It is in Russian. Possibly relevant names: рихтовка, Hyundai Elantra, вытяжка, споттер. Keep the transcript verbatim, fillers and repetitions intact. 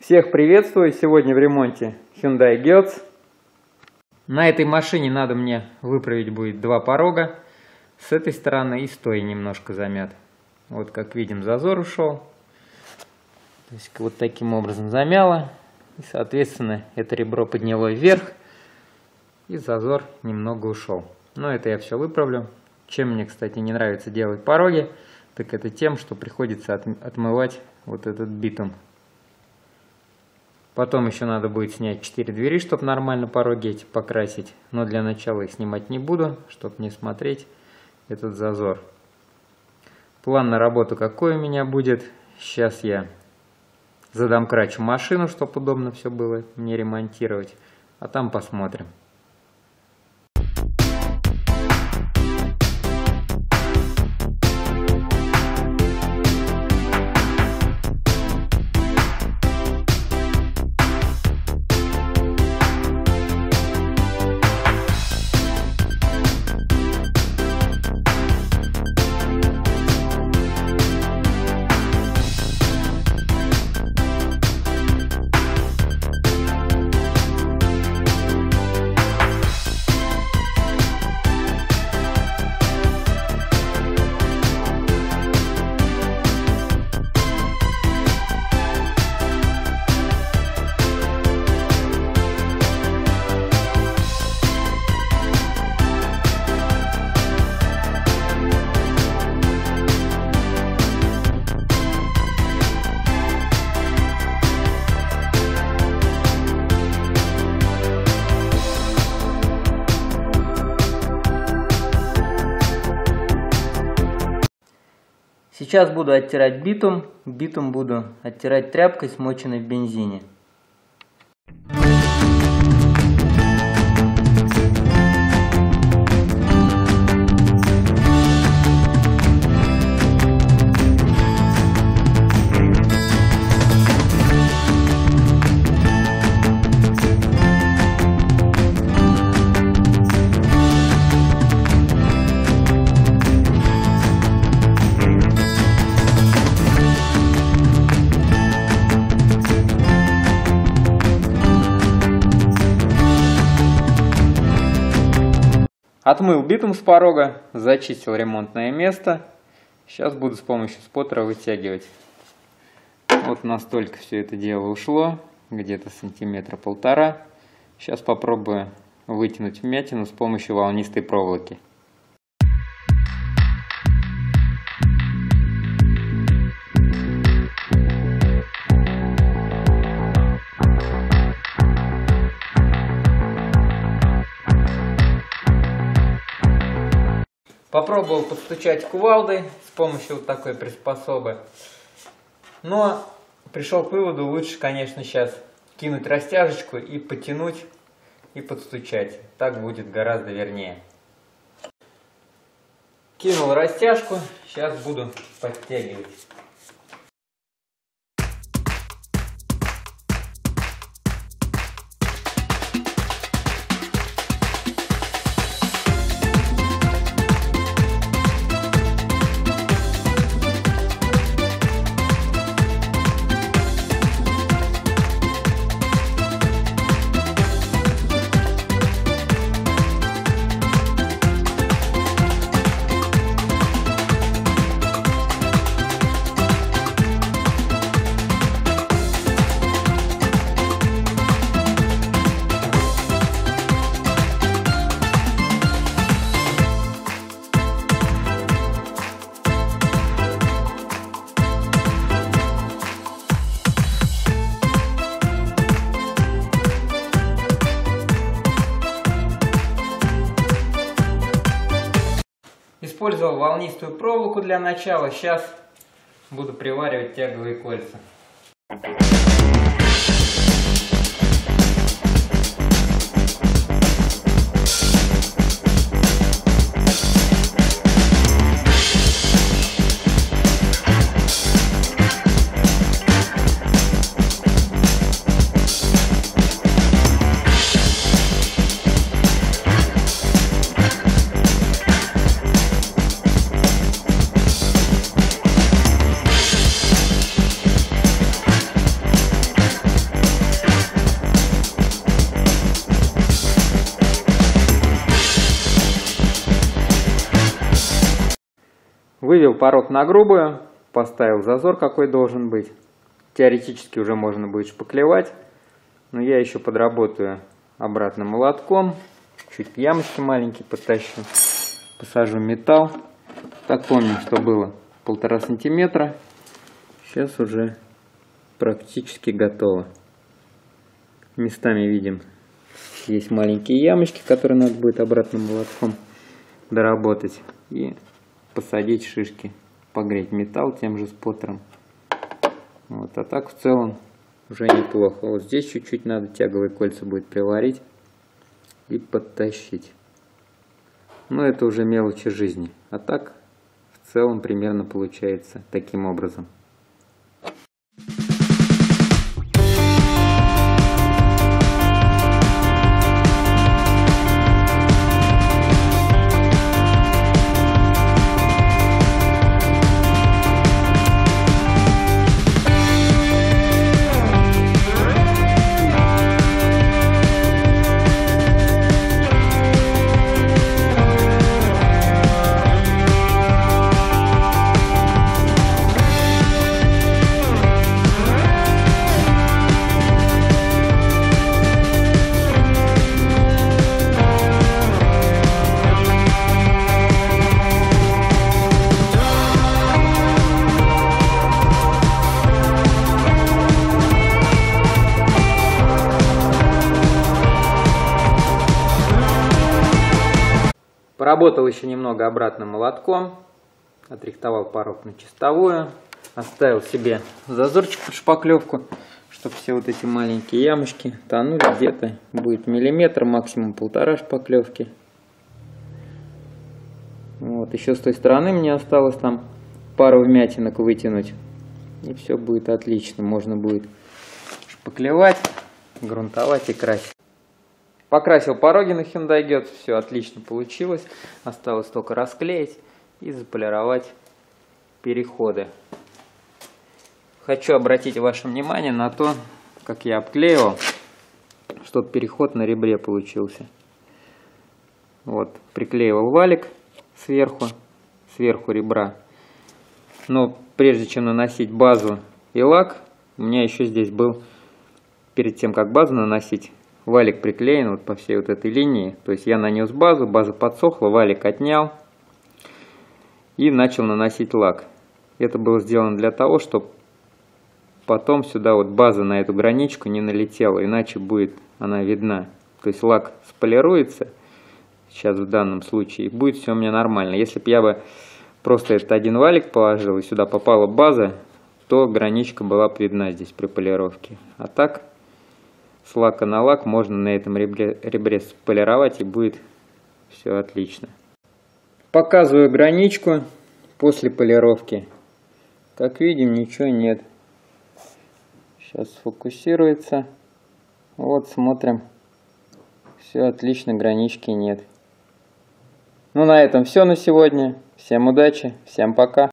Всех приветствую! Сегодня в ремонте Hyundai Elantra. На этой машине надо мне выправить будет два порога. С этой стороны и стоя немножко замят. Вот как видим, зазор ушел. То есть вот таким образом замяло. И соответственно это ребро подняло вверх. И зазор немного ушел. Но это я все выправлю. Чем мне, кстати, не нравится делать пороги, так это тем, что приходится отмывать вот этот битум. Потом еще надо будет снять четыре двери, чтобы нормально пороги эти покрасить. Но для начала их снимать не буду, чтобы не смотреть этот зазор. План на работу какой у меня будет? Сейчас я задомкрачу машину, чтобы удобно все было мне ремонтировать. А там посмотрим. Сейчас буду оттирать битум, битум буду оттирать тряпкой, смоченной в бензине. Отмыл битум с порога, зачистил ремонтное место. Сейчас буду с помощью споттера вытягивать. Вот настолько все это дело ушло, где-то сантиметра полтора. Сейчас попробую вытянуть вмятину с помощью волнистой проволоки. Попробовал подстучать кувалдой с помощью вот такой приспособы. Но пришел к выводу, лучше, конечно, сейчас кинуть растяжечку и потянуть, и подстучать. Так будет гораздо вернее. Кинул растяжку, сейчас буду подтягивать. Использовал волнистую проволоку для начала. Сейчас буду приваривать тяговые кольца. вывел порог на грубую, поставил зазор, какой должен быть. Теоретически уже можно будет шпаклевать, но я еще подработаю обратно молотком. Чуть ямочки маленькие подтащу, посажу металл. Так помню, что было полтора сантиметра. Сейчас уже практически готово. Местами видим, есть маленькие ямочки, которые надо будет обратным молотком доработать. И посадить шишки, погреть металл тем же споттером. Вот, а так в целом уже неплохо. Вот здесь чуть-чуть надо тяговые кольца будет приварить и подтащить. Но это уже мелочи жизни. А так в целом примерно получается таким образом. Поработал еще немного обратным молотком, отрихтовал порог на чистовую, оставил себе зазорчик под шпаклевку, чтобы все вот эти маленькие ямочки тонули, где-то будет миллиметр, максимум полтора шпаклевки. Вот, еще с той стороны мне осталось там пару вмятинок вытянуть, и все будет отлично, можно будет шпаклевать, грунтовать и красить. Покрасил пороги на Hyundai Elantra, все отлично получилось. Осталось только расклеить и заполировать переходы. Хочу обратить ваше внимание на то, как я обклеивал, чтобы переход на ребре получился. Вот, приклеивал валик сверху, сверху ребра. Но прежде чем наносить базу и лак, у меня еще здесь был, перед тем как базу наносить, валик приклеен вот по всей вот этой линии. То есть я нанес базу, база подсохла, валик отнял и начал наносить лак. Это было сделано для того, чтобы потом сюда вот база на эту граничку не налетела, иначе будет она видна. То есть лак сполируется сейчас в данном случае, и будет все у меня нормально. Если бы я бы просто этот один валик положил и сюда попала база, то граничка была видна здесь при полировке. А так с лака на лак можно на этом ребре, ребре сполировать, и будет все отлично. Показываю граничку после полировки. Как видим, ничего нет. Сейчас сфокусируется. Вот, смотрим. Все отлично, гранички нет. Ну, на этом все на сегодня. Всем удачи, всем пока.